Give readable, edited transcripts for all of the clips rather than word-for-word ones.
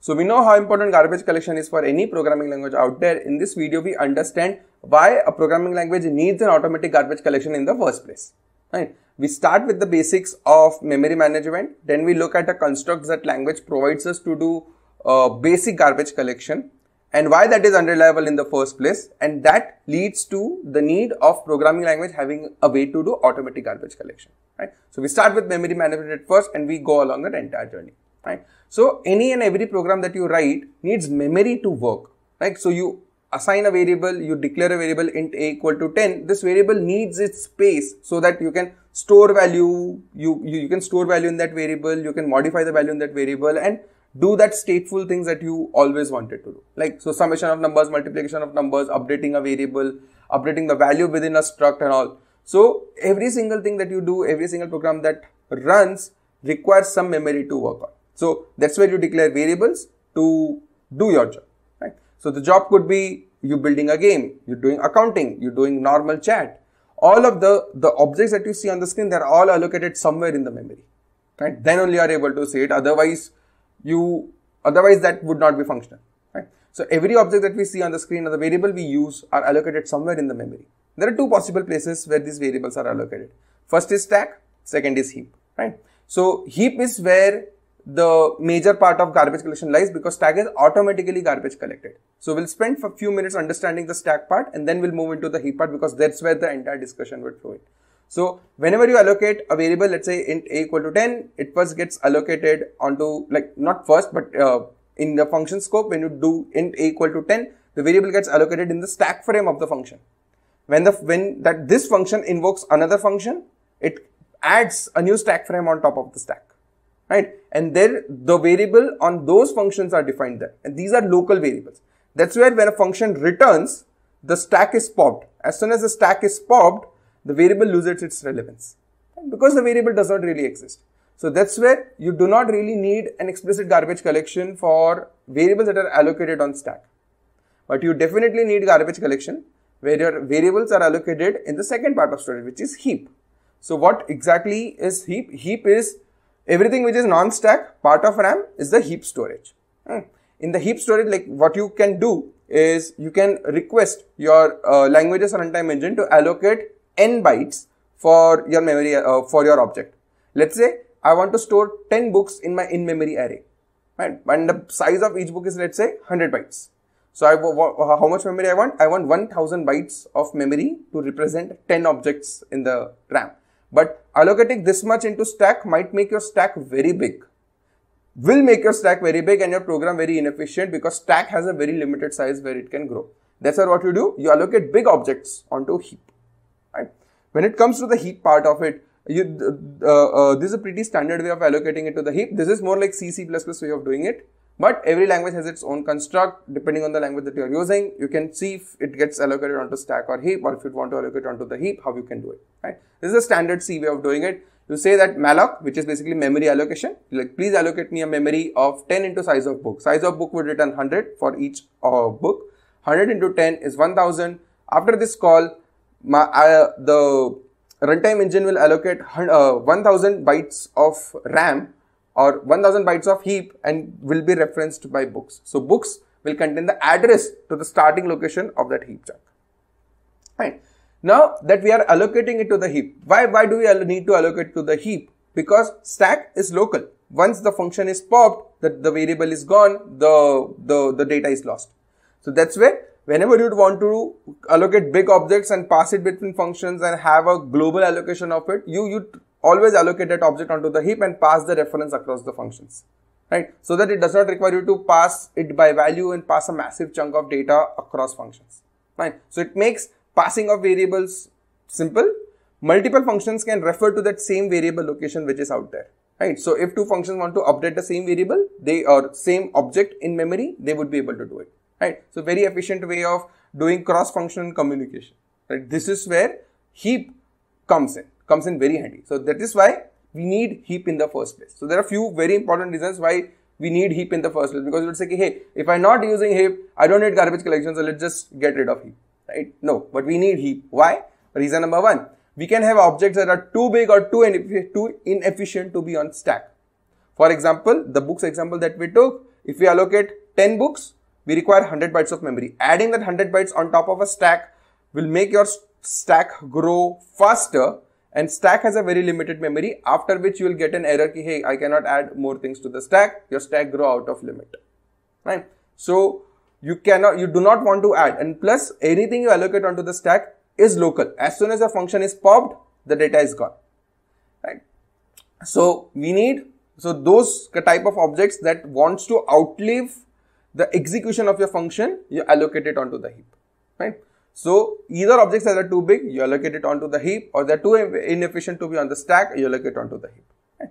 So we know how important garbage collection is for any programming language out there. In this video, we understand why a programming language needs an automatic garbage collection in the first place. Right? We start with the basics of memory management. Then we look at the constructs that language provides us to do basic garbage collection and why that is unreliable in the first place. And that leads to the need of programming language having a way to do automatic garbage collection. Right? So we start with memory management at first and we go along that entire journey. Right? So any and every program that you write needs memory to work. Right? So you assign a variable, you declare a variable int a equal to 10. This variable needs its space so that you can store value, you can store value in that variable, you can modify the value in that variable and do that stateful things that you always wanted to do. Like so summation of numbers, multiplication of numbers, updating a variable, updating the value within a struct and all. So every single thing that you do, every single program that runs requires some memory to work on. So that's where you declare variables to do your job. Right? So the job could be you building a game, you're doing accounting, you're doing normal chat. All of the objects that you see on the screen, they're all allocated somewhere in the memory. Right? Then only you are able to see it. Otherwise that would not be functional. Right? So every object that we see on the screen or the variable we use are allocated somewhere in the memory. There are two possible places where these variables are allocated. First is stack, second is heap. Right? So heap is where the major part of garbage collection lies because stack is automatically garbage collected. So we'll spend for a few minutes understanding the stack part and then we'll move into the heap part because that's where the entire discussion would flow in. So whenever you allocate a variable, let's say int a equal to 10, it first gets allocated onto, like not first, but in the function scope, when you do int a equal to 10, the variable gets allocated in the stack frame of the function. When this function invokes another function, it adds a new stack frame on top of the stack. Right? And there the variable on those functions are defined there. And these are local variables. That's where when a function returns, the stack is popped. As soon as the stack is popped, the variable loses its relevance. Right? Because the variable does not really exist. So that's where you do not really need an explicit garbage collection for variables that are allocated on stack. But you definitely need garbage collection where your variables are allocated in the second part of storage, which is heap. So what exactly is heap? Heap is everything which is non-stack, part of RAM is the heap storage. In the heap storage, like what you can do is you can request your language's runtime engine to allocate n bytes for your memory, for your object. Let's say I want to store 10 books in my in-memory array. Right? And the size of each book is, let's say, 100 bytes. So how much memory I want? I want 1000 bytes of memory to represent 10 objects in the RAM. But allocating this much into stack might make your stack very big. Will make your stack very big and your program very inefficient because stack has a very limited size where it can grow. That's why what you do, you allocate big objects onto heap. Right? When it comes to the heap part of it, this is a pretty standard way of allocating it to the heap. This is more like C++ way of doing it. But every language has its own construct. Depending on the language that you are using, you can see if it gets allocated onto stack or heap, or if you want to allocate onto the heap, how you can do it. Right? This is a standard C way of doing it. You say that malloc, which is basically memory allocation, like please allocate me a memory of 10 into size of book. Size of book would return 100 for each book. 100 into 10 is 1000. After this call, the runtime engine will allocate 1000 bytes of RAM or 1000 bytes of heap and will be referenced by books. So books will contain the address to the starting location of that heap chunk. Right. Now that we are allocating it to the heap, why do we need to allocate to the heap? Because stack is local. Once the function is popped, the variable is gone, the data is lost. So that's where whenever you'd want to allocate big objects and pass it between functions and have a global allocation of it, you always allocate that object onto the heap and pass the reference across the functions, right? So that it does not require you to pass it by value and pass a massive chunk of data across functions, right? So it makes passing of variables simple. Multiple functions can refer to that same variable location which is out there, right? So if two functions want to update the same variable, or same object in memory, they would be able to do it, right? So very efficient way of doing cross-functional communication, right? This is where heap comes in very handy. So that is why we need heap in the first place. So there are a few very important reasons why we need heap in the first place, because you would say, hey, if I'm not using heap, I don't need garbage collection, so let's just get rid of heap, right? No, but we need heap. Why? Reason number one, we can have objects that are too big or too inefficient to be on stack. For example, the books example that we took, if we allocate 10 books, we require 100 bytes of memory. Adding that 100 bytes on top of a stack will make your stack grow faster, and stack has a very limited memory, after which you will get an error ki, hey, I cannot add more things to the stack. Your stack grow out of limit, right? So you do not want to add, and plus anything you allocate onto the stack is local. As soon as a function is popped, the data is gone, right? So we need, so those type of objects that wants to outlive the execution of your function, you allocate it onto the heap, right? So either objects that are too big, you allocate it onto the heap, or they're too inefficient to be on the stack, you allocate onto the heap, right?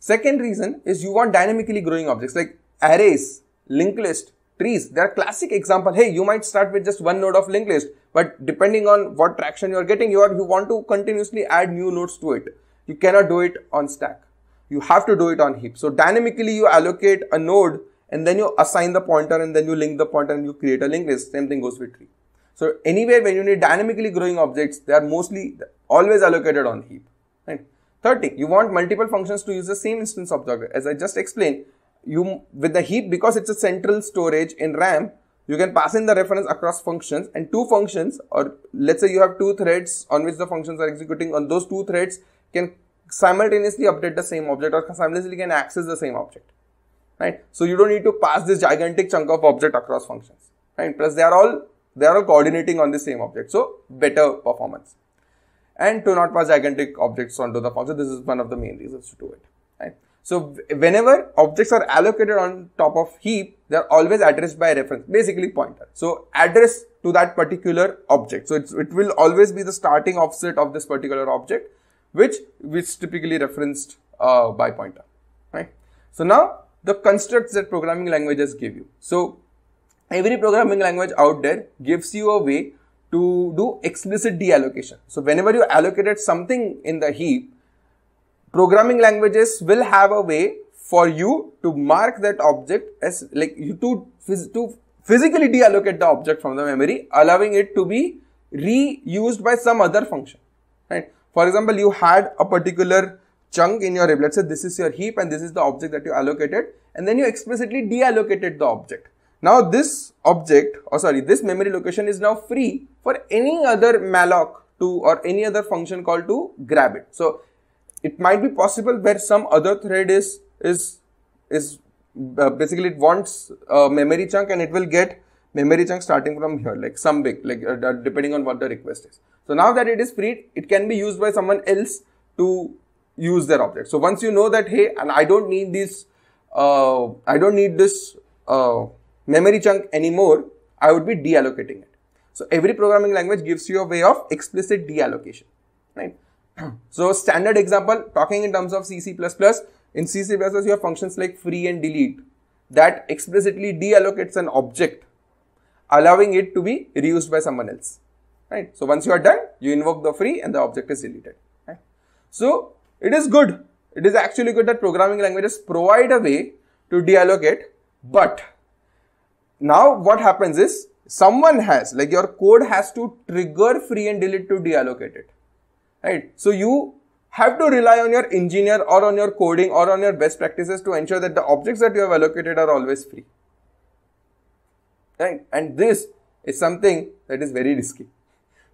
Second reason is you want dynamically growing objects like arrays, linked list, trees. They're classic example. Hey, you might start with just one node of linked list, but depending on what traction you're getting, you want to continuously add new nodes to it. You cannot do it on stack. You have to do it on heap. So dynamically you allocate a node and then you assign the pointer and then you link the pointer and you create a linked list. Same thing goes with tree. So anywhere when you need dynamically growing objects, they are mostly always allocated on heap, right? Third thing, you want multiple functions to use the same instance of the object. As I just explained, with the heap, because it's a central storage in RAM, you can pass in the reference across functions, and two functions, or let's say you have two threads on which the functions are executing, on those two threads can simultaneously update the same object or simultaneously can access the same object, right? So you don't need to pass this gigantic chunk of object across functions, right? Plus they are all coordinating on the same object, so better performance. And to not pass gigantic objects onto the function, this is one of the main reasons to do it, right? So whenever objects are allocated on top of heap, they are always addressed by reference, basically pointer. So address to that particular object. So it will always be the starting offset of this particular object, which is typically referenced by pointer, right? So now the constructs that programming languages give you. So every programming language out there gives you a way to do explicit deallocation. So whenever you allocated something in the heap, programming languages will have a way for you to mark that object as like you to physically deallocate the object from the memory, allowing it to be reused by some other function, right? For example, you had a particular chunk in your heap. Let's say this is your heap and this is the object that you allocated, and then you explicitly deallocated the object. Now this memory location is now free for any other malloc or any other function call to grab it. So it might be possible where some other thread is basically it wants a memory chunk and it will get memory chunk starting from here, like some big, like depending on what the request is. So now that it is freed, it can be used by someone else to use their object. So once you know that, hey, and I don't need this memory chunk anymore, I would be deallocating it. So every programming language gives you a way of explicit deallocation, right? So standard example, talking in terms of C++, in C++ you have functions like free and delete that explicitly deallocates an object, allowing it to be reused by someone else, right? So once you are done, you invoke the free and the object is deleted, right? So it is good. It is actually good that programming languages provide a way to deallocate, but now what happens is your code has to trigger free and delete to deallocate it, right? So you have to rely on your engineer or on your coding or on your best practices to ensure that the objects that you have allocated are always free, right? And this is something that is very risky,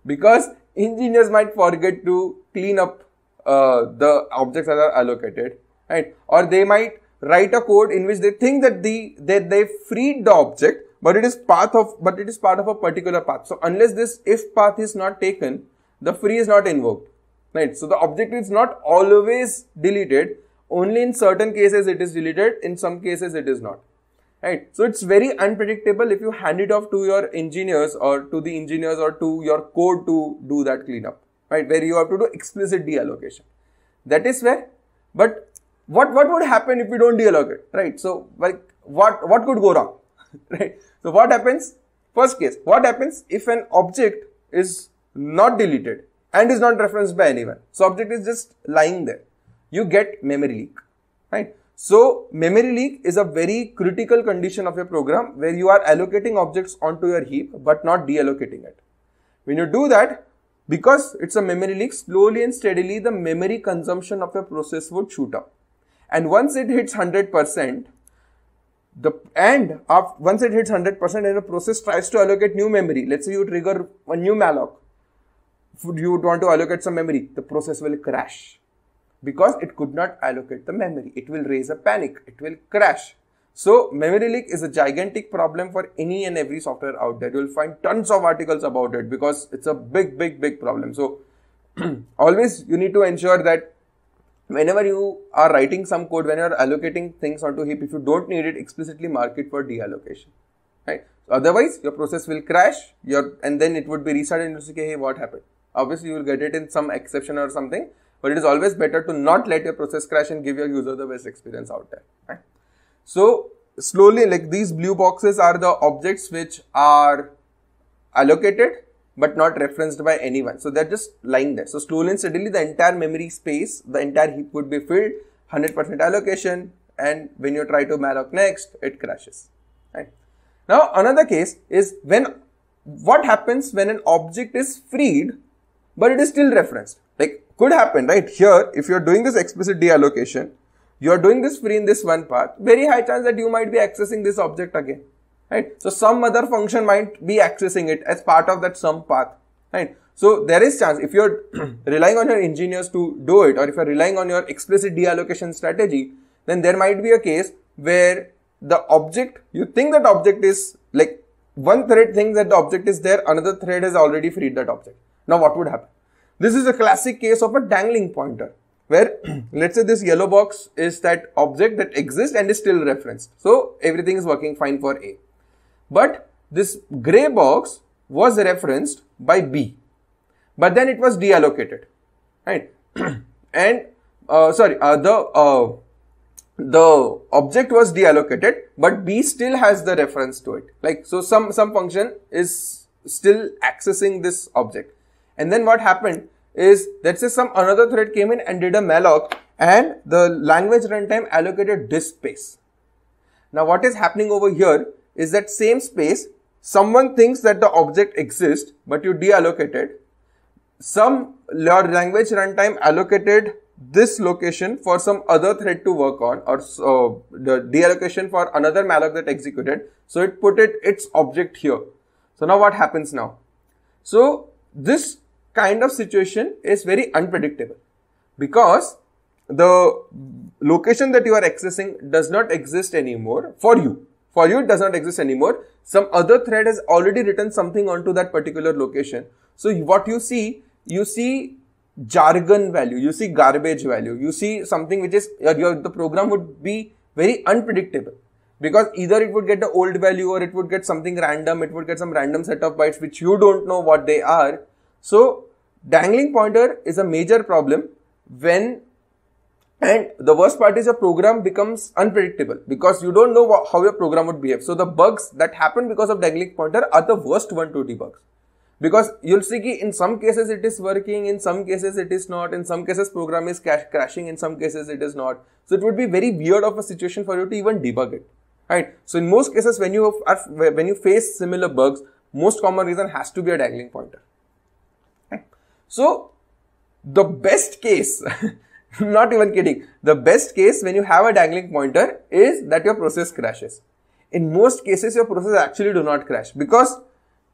because engineers might forget to clean up the objects that are allocated, right? Or they might write a code in which they think that they freed the object, but it is part of a particular path. So unless this if path is not taken, the free is not invoked, right? So the object is not always deleted. Only in certain cases it is deleted. In some cases it is not, right? So it's very unpredictable if you hand it off to your engineers or to the engineers or to your code to do that cleanup, right? Where you have to do explicit deallocation. That is where, but what would happen if we don't deallocate, right? So like what could go wrong, right? So what happens? First case, what happens if an object is not deleted and is not referenced by anyone? So object is just lying there. You get memory leak, right? So memory leak is a very critical condition of your program where you are allocating objects onto your heap but not deallocating it. When you do that, because it's a memory leak, slowly and steadily the memory consumption of your process would shoot up. And once it hits 100%, And once it hits 100% and the process tries to allocate new memory, let's say you trigger a new malloc, you would want to allocate some memory, the process will crash because it could not allocate the memory. It will raise a panic. It will crash. So memory leak is a gigantic problem for any and every software out there. You'll find tons of articles about it because it's a big, big, big problem. So always you need to ensure that whenever you are writing some code, when you are allocating things onto heap, if you don't need it, explicitly mark it for deallocation, right? So otherwise, your process will crash, and then it would be restarted and you say, hey, what happened? Obviously, you will get it in some exception or something, but it is always better to not let your process crash and give your user the best experience out there, right? So slowly, like these blue boxes are the objects which are allocated but not referenced by anyone. So they're just lying there. So slowly and steadily, the entire memory space, the entire heap would be filled, 100% allocation. And when you try to malloc next, it crashes. Right? Now, another case is what happens when an object is freed, but it is still referenced. Like, could happen, right? Here, if you're doing this explicit deallocation, you're doing this free in this one path, very high chance that you might be accessing this object again. Right? So some other function might be accessing it as part of that some path, right? So there is chance, if you're relying on your engineers to do it, or if you're relying on your explicit deallocation strategy, then there might be a case where the object, you think that object is like one thread thinks that the object is there, another thread has already freed that object. Now what would happen? This is a classic case of a dangling pointer, where let's say this yellow box is that object that exists and is still referenced. So everything is working fine for A. But this gray box was referenced by B, but then it was deallocated, right? And the object was deallocated, but B still has the reference to it. Like, so some function is still accessing this object. And then what happened is, let's say another thread came in and did a malloc, and the language runtime allocated this space. Now what is happening over here is that same space, someone thinks that the object exists, but you deallocated. Your language runtime allocated this location for some other thread to work on, or so the deallocation for another malloc that executed. So it put its object here. So now what happens now? So this kind of situation is very unpredictable because the location that you are accessing does not exist anymore for you. For you, it does not exist anymore. Some other thread has already written something onto that particular location. So what you see jargon value, you see garbage value, you see something which is, the program would be very unpredictable because either it would get the old value or it would get something random, it would get some random set of bytes which you don't know what they are. So dangling pointer is a major problem and the worst part is your program becomes unpredictable because you don't know how your program would behave. So the bugs that happen because of dangling pointer are the worst one to debug. Because you'll see that in some cases it is working, in some cases it is not, in some cases program is crashing, in some cases it is not. So it would be very weird of a situation for you to even debug it. Right? So in most cases when you face similar bugs, most common reason has to be a dangling pointer. Right? So the best case... Not even kidding. The best case when you have a dangling pointer is that your process crashes. In most cases, your process actually do not crash because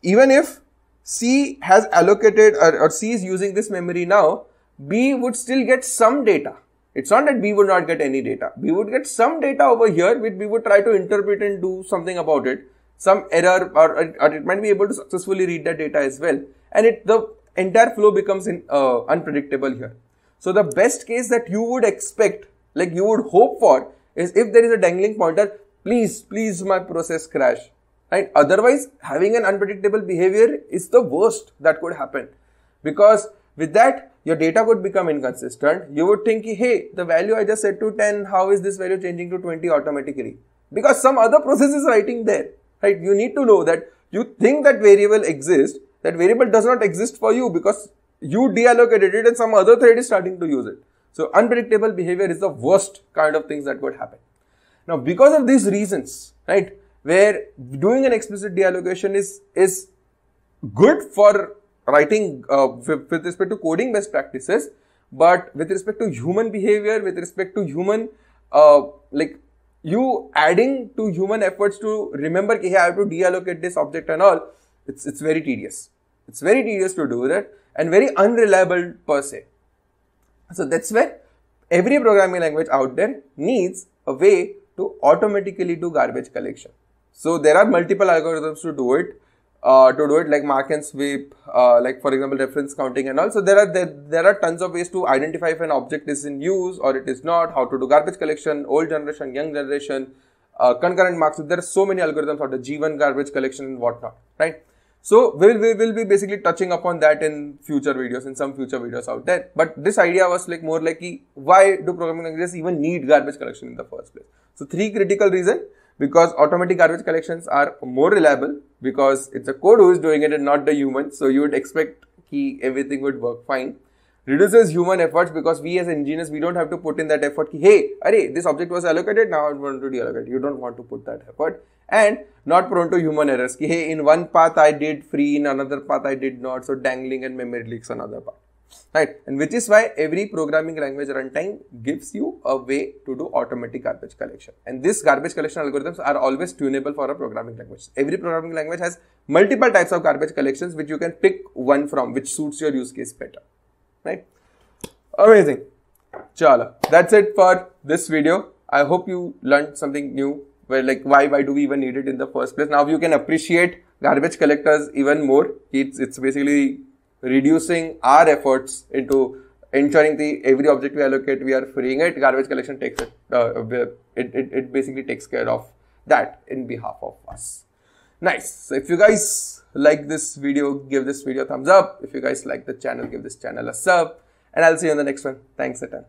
even if C has allocated or C is using this memory now, B would still get some data. It's not that B would not get any data. B would get some data over here which B would try to interpret and do something about it. Some error or it might be able to successfully read that data as well. And the entire flow becomes unpredictable here. So the best case that you would expect, like you would hope for, is if there is a dangling pointer, please my process crash, right? Otherwise, having an unpredictable behavior is the worst that could happen because with that, your data would become inconsistent. You would think, hey, the value I just set to 10, how is this value changing to 20 automatically? Because some other process is writing there, right? You need to know that you think that variable exists, that variable does not exist for you because you deallocated it and some other thread is starting to use it. So unpredictable behavior is the worst kind of things that could happen. Now, because of these reasons, right, where doing an explicit deallocation is good for writing with respect to coding best practices, but with respect to human behavior, with respect to human you adding to human efforts to remember that hey, I have to deallocate this object and all, it's very tedious. It's very tedious to do that and very unreliable per se. So that's where every programming language out there needs a way to automatically do garbage collection. So there are multiple algorithms to do it like Mark and sweep, like for example reference counting and all. So there are tons of ways to identify if an object is in use or it is not, how to do garbage collection, old generation, young generation, concurrent marks. So there are so many algorithms out there, G1 garbage collection and whatnot, right? So we will be basically touching upon that in future videos, in some future videos out there. But this idea was like more like, why do programming languages even need garbage collection in the first place? So three critical reasons. Because automatic garbage collections are more reliable, because it's a code who is doing it and not the human. So you would expect that everything would work fine. Reduces human efforts, because we as engineers, we don't have to put in that effort. Hey, array, this object was allocated, now I want to deallocate. You don't want to put that effort. And not prone to human errors. Hey, in one path I did free, in another path I did not. So dangling and memory leaks another part. Right. And which is why every programming language runtime gives you a way to do automatic garbage collection. And these garbage collection algorithms are always tunable for a programming language. Every programming language has multiple types of garbage collections, which you can pick one from, which suits your use case better. Right. Amazing. Chala. That's it for this video. I hope you learned something new. Where like why do we even need it in the first place? Now you can appreciate garbage collectors even more. It's basically reducing our efforts into ensuring the every object we allocate, we are freeing it. Garbage collection takes it. It basically takes care of that in behalf of us. Nice. So if you guys like this video, give this video a thumbs up. If you guys like the channel, give this channel a sub. And I'll see you on the next one. Thanks a ton.